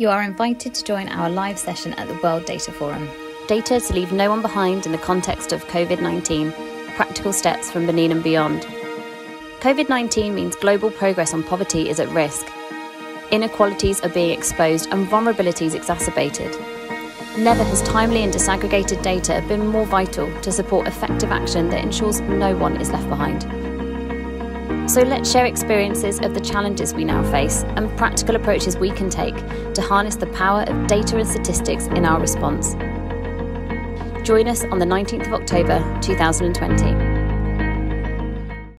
You are invited to join our live session at the World Data Forum. Data to leave no one behind in the context of COVID-19, practical steps from Benin and beyond. COVID-19 means global progress on poverty is at risk. Inequalities are being exposed and vulnerabilities exacerbated. Never has timely and disaggregated data been more vital to support effective action that ensures no one is left behind. So let's share experiences of the challenges we now face and practical approaches we can take to harness the power of data and statistics in our response. Join us on the 19th of October, 2020.